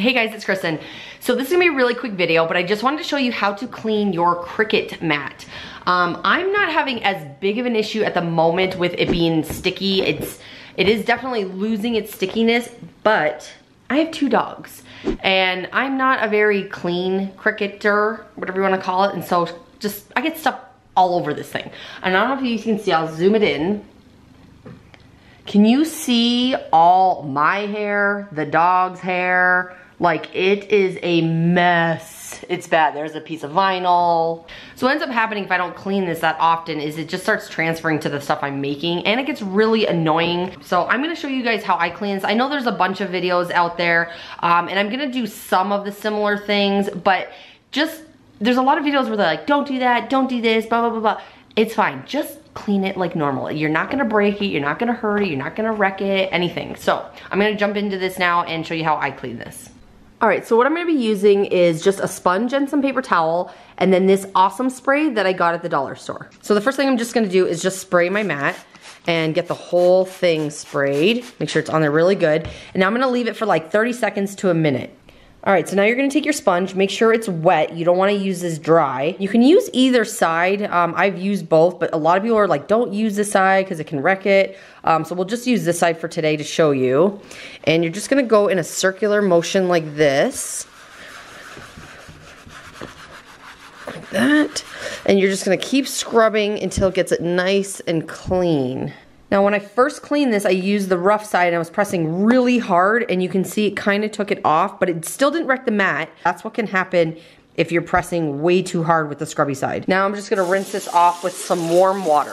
Hey guys, it's Kristin. So this is gonna be a really quick video, but I just wanted to show you how to clean your Cricut mat. I'm not having as big of an issue at the moment with it being sticky. It is definitely losing its stickiness, but I have two dogs and I'm not a very clean Cricketer, whatever you wanna call it. And so just, I get stuff all over this thing. And I don't know if you can see, I'll zoom it in. Can you see all my hair, the dog's hair? Like, it is a mess. It's bad. There's a piece of vinyl. So what ends up happening if I don't clean this that often is it just starts transferring to the stuff I'm making, and it gets really annoying. So I'm gonna show you guys how I clean this. I know there's a bunch of videos out there, and I'm gonna do some of the similar things, but just, there's a lot of videos where they're like, don't do that, don't do this, blah, blah, blah, blah. It's fine, just clean it like normal. You're not gonna break it, you're not gonna hurt it, you're not gonna wreck it, anything. So I'm gonna jump into this now and show you how I clean this. All right, so what I'm gonna be using is just a sponge and some paper towel, and then this awesome spray that I got at the dollar store. So the first thing I'm just gonna do is just spray my mat and get the whole thing sprayed. Make sure it's on there really good. And now I'm gonna leave it for like 30 seconds to a minute. All right, so now you're gonna take your sponge, make sure it's wet. You don't wanna use this dry. You can use either side. I've used both, but a lot of people are like, don't use this side because it can wreck it. So we'll just use this side for today to show you. And you're just gonna go in a circular motion like this. Like that. And you're just gonna keep scrubbing until it gets it nice and clean. Now when I first cleaned this, I used the rough side and I was pressing really hard, and you can see it kind of took it off, but it still didn't wreck the mat. That's what can happen if you're pressing way too hard with the scrubby side. Now I'm just gonna rinse this off with some warm water.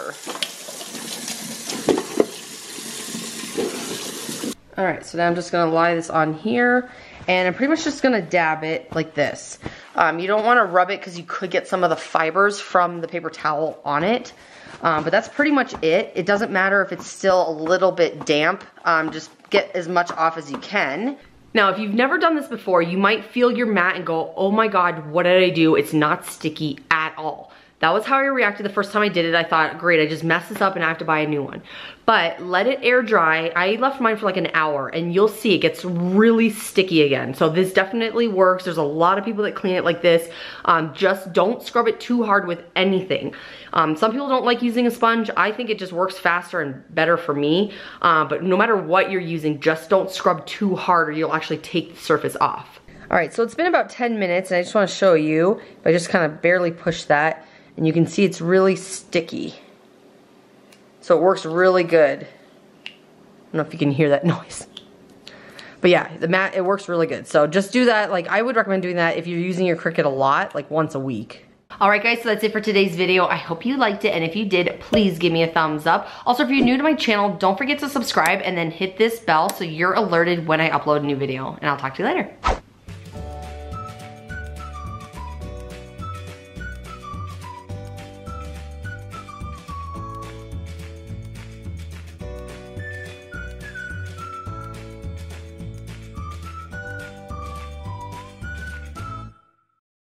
All right, so now I'm just gonna lie this on here, and I'm pretty much just gonna dab it like this. You don't wanna rub it because you could get some of the fibers from the paper towel on it. But that's pretty much it. It doesn't matter if it's still a little bit damp. Just get as much off as you can. Now, if you've never done this before, you might feel your mat and go, oh my God, what did I do? It's not sticky at all. That was how I reacted the first time I did it. I thought, great, I just messed this up and I have to buy a new one. But let it air dry. I left mine for like an hour and you'll see it gets really sticky again. So this definitely works. There's a lot of people that clean it like this. Just don't scrub it too hard with anything. Some people don't like using a sponge. I think it just works faster and better for me. But no matter what you're using, just don't scrub too hard or you'll actually take the surface off. All right, so it's been about 10 minutes and I just wanna show you, if I just kind of barely push that, and you can see it's really sticky. So it works really good. I don't know if you can hear that noise. But yeah, the mat, it works really good. So just do that. Like, I would recommend doing that if you're using your Cricut a lot, like once a week. All right guys, so that's it for today's video. I hope you liked it, and if you did, please give me a thumbs up. Also, if you're new to my channel, don't forget to subscribe and then hit this bell so you're alerted when I upload a new video. And I'll talk to you later.